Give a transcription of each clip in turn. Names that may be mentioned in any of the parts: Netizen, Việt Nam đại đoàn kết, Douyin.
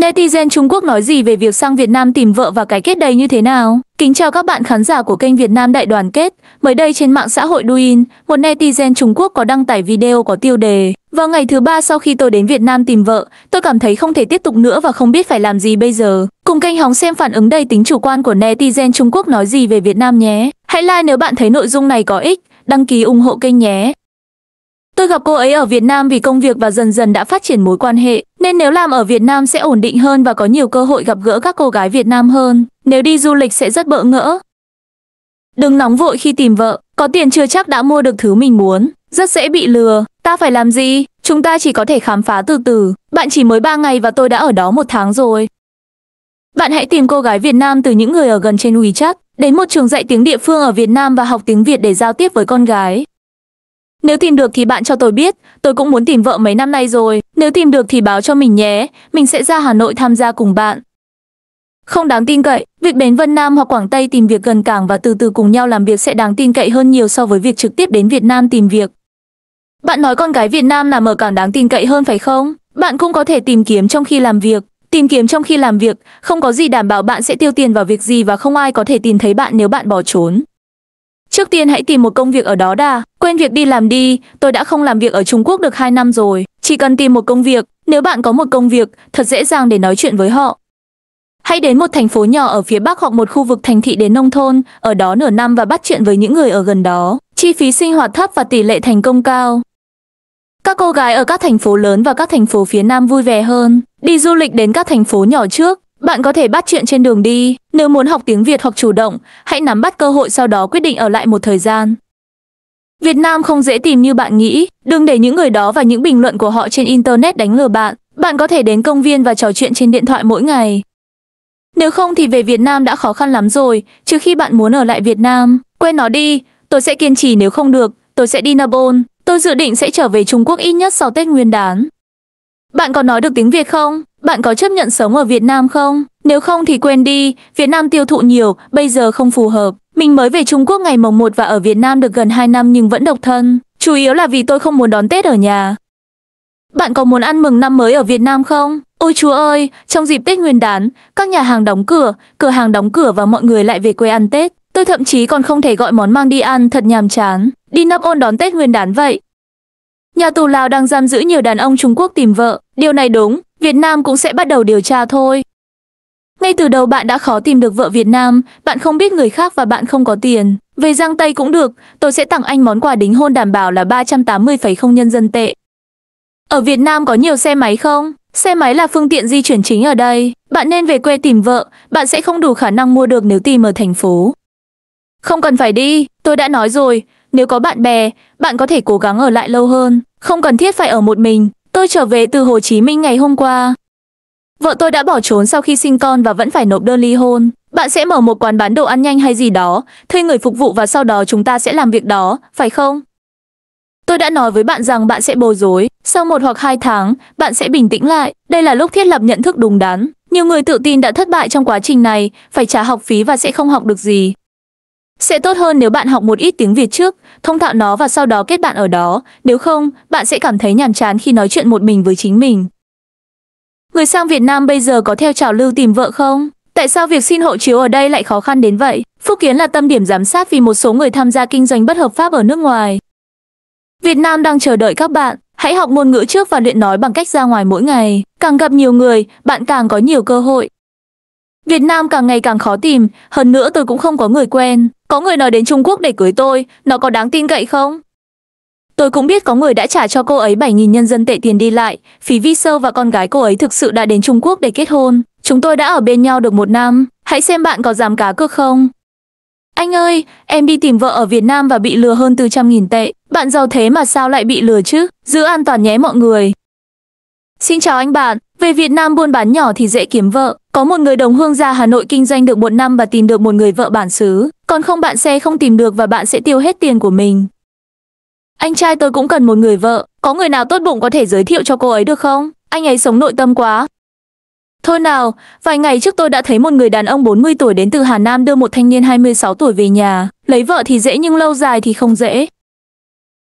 Netizen Trung Quốc nói gì về việc sang Việt Nam tìm vợ và cái kết đầy như thế nào? Kính chào các bạn khán giả của kênh Việt Nam Đại Đoàn Kết. Mới đây trên mạng xã hội Douyin, một netizen Trung Quốc có đăng tải video có tiêu đề: "Vào ngày thứ ba sau khi tôi đến Việt Nam tìm vợ, tôi cảm thấy không thể tiếp tục nữa và không biết phải làm gì bây giờ." Cùng kênh hóng xem phản ứng đầy tính chủ quan của netizen Trung Quốc nói gì về Việt Nam nhé. Hãy like nếu bạn thấy nội dung này có ích, đăng ký ủng hộ kênh nhé. Tôi gặp cô ấy ở Việt Nam vì công việc và dần dần đã phát triển mối quan hệ, nên nếu làm ở Việt Nam sẽ ổn định hơn và có nhiều cơ hội gặp gỡ các cô gái Việt Nam hơn. Nếu đi du lịch sẽ rất bỡ ngỡ. Đừng nóng vội khi tìm vợ, có tiền chưa chắc đã mua được thứ mình muốn, rất dễ bị lừa. Ta phải làm gì? Chúng ta chỉ có thể khám phá từ từ. Bạn chỉ mới 3 ngày và tôi đã ở đó 1 tháng rồi. Bạn hãy tìm cô gái Việt Nam từ những người ở gần trên WeChat, đến một trường dạy tiếng địa phương ở Việt Nam và học tiếng Việt để giao tiếp với con gái. Nếu tìm được thì bạn cho tôi biết, tôi cũng muốn tìm vợ mấy năm nay rồi. Nếu tìm được thì báo cho mình nhé, mình sẽ ra Hà Nội tham gia cùng bạn. Không đáng tin cậy, việc đến Vân Nam hoặc Quảng Tây tìm việc gần cảng và từ từ cùng nhau làm việc sẽ đáng tin cậy hơn nhiều so với việc trực tiếp đến Việt Nam tìm việc. Bạn nói con gái Việt Nam làm ở cảng đáng tin cậy hơn phải không? Bạn cũng có thể tìm kiếm trong khi làm việc. Tìm kiếm trong khi làm việc, không có gì đảm bảo bạn sẽ tiêu tiền vào việc gì và không ai có thể tìm thấy bạn nếu bạn bỏ trốn. Trước tiên hãy tìm một công việc ở đó đã, quên việc đi làm đi, tôi đã không làm việc ở Trung Quốc được 2 năm rồi, chỉ cần tìm một công việc, nếu bạn có một công việc, thật dễ dàng để nói chuyện với họ. Hãy đến một thành phố nhỏ ở phía Bắc hoặc một khu vực thành thị đến nông thôn, ở đó nửa năm và bắt chuyện với những người ở gần đó, chi phí sinh hoạt thấp và tỷ lệ thành công cao. Các cô gái ở các thành phố lớn và các thành phố phía Nam vui vẻ hơn, đi du lịch đến các thành phố nhỏ trước. Bạn có thể bắt chuyện trên đường đi, nếu muốn học tiếng Việt hoặc chủ động, hãy nắm bắt cơ hội sau đó quyết định ở lại một thời gian. Việt Nam không dễ tìm như bạn nghĩ, đừng để những người đó và những bình luận của họ trên Internet đánh lừa bạn. Bạn có thể đến công viên và trò chuyện trên điện thoại mỗi ngày. Nếu không thì về Việt Nam đã khó khăn lắm rồi, trừ khi bạn muốn ở lại Việt Nam. Quên nó đi, tôi sẽ kiên trì nếu không được, tôi sẽ đi Nabon, tôi dự định sẽ trở về Trung Quốc ít nhất sau Tết Nguyên đán. Bạn có nói được tiếng Việt không? Bạn có chấp nhận sống ở Việt Nam không? Nếu không thì quên đi, Việt Nam tiêu thụ nhiều, bây giờ không phù hợp. Mình mới về Trung Quốc ngày mồng 1 và ở Việt Nam được gần 2 năm nhưng vẫn độc thân. Chủ yếu là vì tôi không muốn đón Tết ở nhà. Bạn có muốn ăn mừng năm mới ở Việt Nam không? Ôi chúa ơi, trong dịp Tết Nguyên đán, các nhà hàng đóng cửa, cửa hàng đóng cửa và mọi người lại về quê ăn Tết. Tôi thậm chí còn không thể gọi món mang đi ăn, thật nhàm chán. Đi Nabon đón Tết Nguyên đán vậy. Nhà tù Lào đang giam giữ nhiều đàn ông Trung Quốc tìm vợ. Điều này đúng, Việt Nam cũng sẽ bắt đầu điều tra thôi. Ngay từ đầu bạn đã khó tìm được vợ Việt Nam, bạn không biết người khác và bạn không có tiền. Về Giang Tây cũng được, tôi sẽ tặng anh món quà đính hôn đảm bảo là 380,0 nhân dân tệ. Ở Việt Nam có nhiều xe máy không? Xe máy là phương tiện di chuyển chính ở đây. Bạn nên về quê tìm vợ, bạn sẽ không đủ khả năng mua được nếu tìm ở thành phố. Không cần phải đi, tôi đã nói rồi. Nếu có bạn bè, bạn có thể cố gắng ở lại lâu hơn. Không cần thiết phải ở một mình. Tôi trở về từ Hồ Chí Minh ngày hôm qua. Vợ tôi đã bỏ trốn sau khi sinh con và vẫn phải nộp đơn ly hôn. Bạn sẽ mở một quán bán đồ ăn nhanh hay gì đó, thuê người phục vụ và sau đó chúng ta sẽ làm việc đó, phải không? Tôi đã nói với bạn rằng bạn sẽ bối rối. Sau 1 hoặc 2 tháng, bạn sẽ bình tĩnh lại. Đây là lúc thiết lập nhận thức đúng đắn. Nhiều người tự tin đã thất bại trong quá trình này, phải trả học phí và sẽ không học được gì. Sẽ tốt hơn nếu bạn học một ít tiếng Việt trước, thông thạo nó và sau đó kết bạn ở đó, nếu không, bạn sẽ cảm thấy nhàm chán khi nói chuyện một mình với chính mình. Người sang Việt Nam bây giờ có theo trào lưu tìm vợ không? Tại sao việc xin hộ chiếu ở đây lại khó khăn đến vậy? Phúc Kiến là tâm điểm giám sát vì một số người tham gia kinh doanh bất hợp pháp ở nước ngoài. Việt Nam đang chờ đợi các bạn, hãy học ngôn ngữ trước và luyện nói bằng cách ra ngoài mỗi ngày. Càng gặp nhiều người, bạn càng có nhiều cơ hội. Việt Nam càng ngày càng khó tìm, hơn nữa tôi cũng không có người quen. Có người nói đến Trung Quốc để cưới tôi, nó có đáng tin cậy không? Tôi cũng biết có người đã trả cho cô ấy 7.000 nhân dân tệ tiền đi lại, phí visa và con gái cô ấy thực sự đã đến Trung Quốc để kết hôn. Chúng tôi đã ở bên nhau được 1 năm, hãy xem bạn có dám cá cược không? Anh ơi, em đi tìm vợ ở Việt Nam và bị lừa hơn 400.000 tệ. Bạn giàu thế mà sao lại bị lừa chứ? Giữ an toàn nhé mọi người. Xin chào anh bạn, về Việt Nam buôn bán nhỏ thì dễ kiếm vợ. Có một người đồng hương ra Hà Nội kinh doanh được 1 năm và tìm được một người vợ bản xứ. Còn không bạn sẽ không tìm được và bạn sẽ tiêu hết tiền của mình. Anh trai tôi cũng cần một người vợ. Có người nào tốt bụng có thể giới thiệu cho cô ấy được không? Anh ấy sống nội tâm quá. Thôi nào, vài ngày trước tôi đã thấy một người đàn ông 40 tuổi đến từ Hà Nam đưa một thanh niên 26 tuổi về nhà. Lấy vợ thì dễ nhưng lâu dài thì không dễ.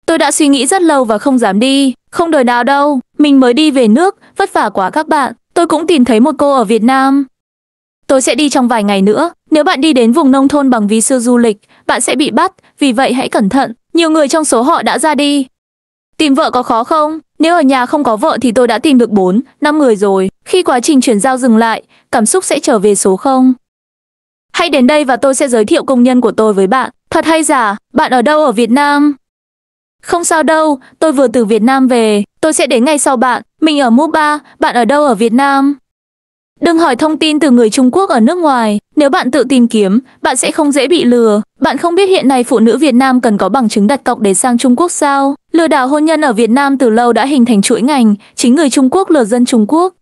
Tôi đã suy nghĩ rất lâu và không dám đi. Không đời nào đâu, mình mới đi về nước, vất vả quá các bạn. Tôi cũng tìm thấy một cô ở Việt Nam. Tôi sẽ đi trong vài ngày nữa. Nếu bạn đi đến vùng nông thôn bằng visa du lịch, bạn sẽ bị bắt, vì vậy hãy cẩn thận. Nhiều người trong số họ đã ra đi. Tìm vợ có khó không? Nếu ở nhà không có vợ thì tôi đã tìm được 4, 5 người rồi. Khi quá trình chuyển giao dừng lại, cảm xúc sẽ trở về số 0. Hãy đến đây và tôi sẽ giới thiệu công nhân của tôi với bạn. Thật hay giả, bạn ở đâu ở Việt Nam? Không sao đâu, tôi vừa từ Việt Nam về. Tôi sẽ đến ngay sau bạn. Mình ở Mopa, bạn ở đâu ở Việt Nam? Đừng hỏi thông tin từ người Trung Quốc ở nước ngoài. Nếu bạn tự tìm kiếm, bạn sẽ không dễ bị lừa. Bạn không biết hiện nay phụ nữ Việt Nam cần có bằng chứng đặt cọc để sang Trung Quốc sao? Lừa đảo hôn nhân ở Việt Nam từ lâu đã hình thành chuỗi ngành. Chính người Trung Quốc lừa dân Trung Quốc.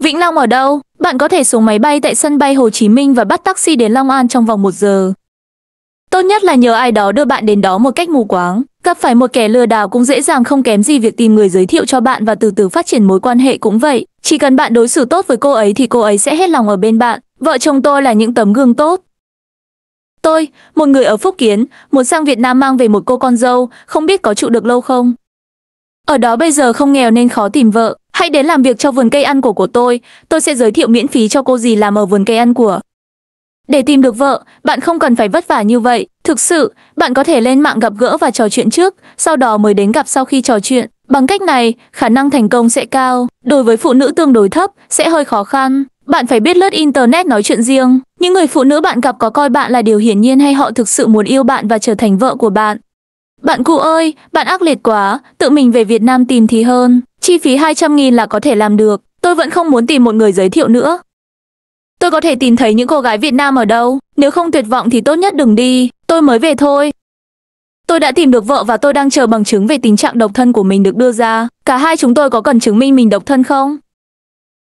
Vĩnh Long ở đâu? Bạn có thể xuống máy bay tại sân bay Hồ Chí Minh và bắt taxi đến Long An trong vòng 1 giờ. Tốt nhất là nhờ ai đó đưa bạn đến đó một cách mù quáng. Gặp phải một kẻ lừa đảo cũng dễ dàng không kém gì việc tìm người giới thiệu cho bạn, và từ từ phát triển mối quan hệ cũng vậy. Chỉ cần bạn đối xử tốt với cô ấy thì cô ấy sẽ hết lòng ở bên bạn. Vợ chồng tôi là những tấm gương tốt. Tôi, một người ở Phúc Kiến, muốn sang Việt Nam mang về một cô con dâu, không biết có trụ được lâu không? Ở đó bây giờ không nghèo nên khó tìm vợ. Hãy đến làm việc cho vườn cây ăn của tôi sẽ giới thiệu miễn phí cho cô dì làm ở vườn cây ăn của. Để tìm được vợ, bạn không cần phải vất vả như vậy. Thực sự, bạn có thể lên mạng gặp gỡ và trò chuyện trước, sau đó mới đến gặp sau khi trò chuyện. Bằng cách này, khả năng thành công sẽ cao. Đối với phụ nữ tương đối thấp, sẽ hơi khó khăn. Bạn phải biết lướt Internet nói chuyện riêng. Những người phụ nữ bạn gặp có coi bạn là điều hiển nhiên hay họ thực sự muốn yêu bạn và trở thành vợ của bạn? Bạn cụ ơi, bạn ác liệt quá, tự mình về Việt Nam tìm thì hơn. Chi phí 200.000 là có thể làm được. Tôi vẫn không muốn tìm một người giới thiệu nữa. Tôi có thể tìm thấy những cô gái Việt Nam ở đâu? Nếu không tuyệt vọng thì tốt nhất đừng đi. Tôi mới về thôi. Tôi đã tìm được vợ và tôi đang chờ bằng chứng về tình trạng độc thân của mình được đưa ra. Cả hai chúng tôi có cần chứng minh mình độc thân không?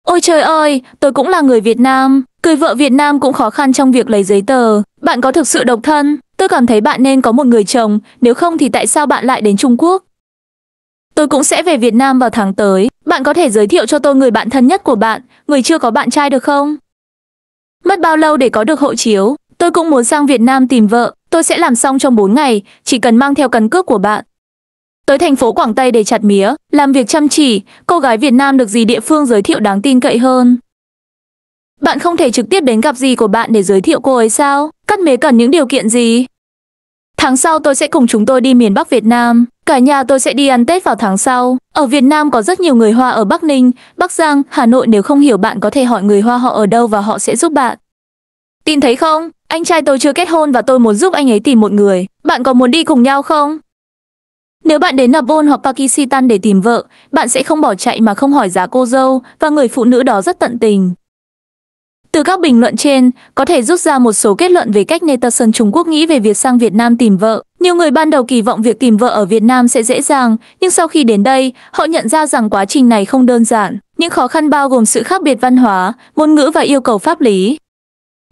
Ôi trời ơi, tôi cũng là người Việt Nam. Cưới vợ Việt Nam cũng khó khăn trong việc lấy giấy tờ. Bạn có thực sự độc thân? Tôi cảm thấy bạn nên có một người chồng. Nếu không thì tại sao bạn lại đến Trung Quốc? Tôi cũng sẽ về Việt Nam vào tháng tới. Bạn có thể giới thiệu cho tôi người bạn thân nhất của bạn, người chưa có bạn trai được không? Mất bao lâu để có được hộ chiếu? Tôi cũng muốn sang Việt Nam tìm vợ. Tôi sẽ làm xong trong 4 ngày, chỉ cần mang theo căn cước của bạn. Tới thành phố Quảng Tây để chặt mía, làm việc chăm chỉ, cô gái Việt Nam được dì địa phương giới thiệu đáng tin cậy hơn. Bạn không thể trực tiếp đến gặp dì của bạn để giới thiệu cô ấy sao? Cắt mía cần những điều kiện gì? Tháng sau tôi sẽ cùng chúng tôi đi miền Bắc Việt Nam. Cả nhà tôi sẽ đi ăn Tết vào tháng sau. Ở Việt Nam có rất nhiều người Hoa ở Bắc Ninh, Bắc Giang, Hà Nội. Nếu không hiểu bạn có thể hỏi người Hoa họ ở đâu và họ sẽ giúp bạn. Tin thấy không? Anh trai tôi chưa kết hôn và tôi muốn giúp anh ấy tìm một người. Bạn có muốn đi cùng nhau không? Nếu bạn đến Nepal hoặc Pakistan để tìm vợ, bạn sẽ không bỏ chạy mà không hỏi giá cô dâu, và người phụ nữ đó rất tận tình. Từ các bình luận trên, có thể rút ra một số kết luận về cách netizen Trung Quốc nghĩ về việc sang Việt Nam tìm vợ. Nhiều người ban đầu kỳ vọng việc tìm vợ ở Việt Nam sẽ dễ dàng, nhưng sau khi đến đây, họ nhận ra rằng quá trình này không đơn giản. Những khó khăn bao gồm sự khác biệt văn hóa, ngôn ngữ và yêu cầu pháp lý.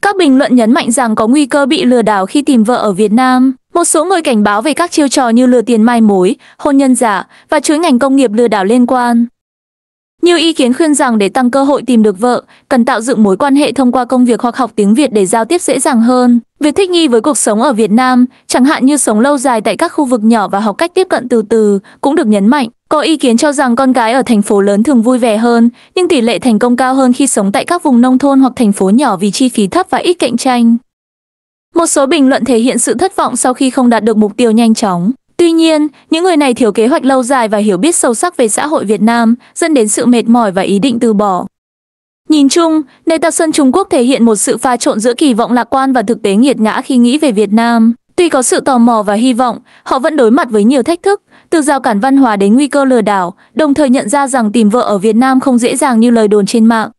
Các bình luận nhấn mạnh rằng có nguy cơ bị lừa đảo khi tìm vợ ở Việt Nam. Một số người cảnh báo về các chiêu trò như lừa tiền mai mối, hôn nhân giả và chuỗi ngành công nghiệp lừa đảo liên quan. Nhiều ý kiến khuyên rằng để tăng cơ hội tìm được vợ, cần tạo dựng mối quan hệ thông qua công việc hoặc học tiếng Việt để giao tiếp dễ dàng hơn. Việc thích nghi với cuộc sống ở Việt Nam, chẳng hạn như sống lâu dài tại các khu vực nhỏ và học cách tiếp cận từ từ, cũng được nhấn mạnh. Có ý kiến cho rằng con gái ở thành phố lớn thường vui vẻ hơn, nhưng tỷ lệ thành công cao hơn khi sống tại các vùng nông thôn hoặc thành phố nhỏ vì chi phí thấp và ít cạnh tranh. Một số bình luận thể hiện sự thất vọng sau khi không đạt được mục tiêu nhanh chóng. Tuy nhiên, những người này thiếu kế hoạch lâu dài và hiểu biết sâu sắc về xã hội Việt Nam, dẫn đến sự mệt mỏi và ý định từ bỏ. Nhìn chung, netizen Trung Quốc thể hiện một sự pha trộn giữa kỳ vọng lạc quan và thực tế nghiệt ngã khi nghĩ về Việt Nam. Tuy có sự tò mò và hy vọng, họ vẫn đối mặt với nhiều thách thức, từ rào cản văn hóa đến nguy cơ lừa đảo, đồng thời nhận ra rằng tìm vợ ở Việt Nam không dễ dàng như lời đồn trên mạng.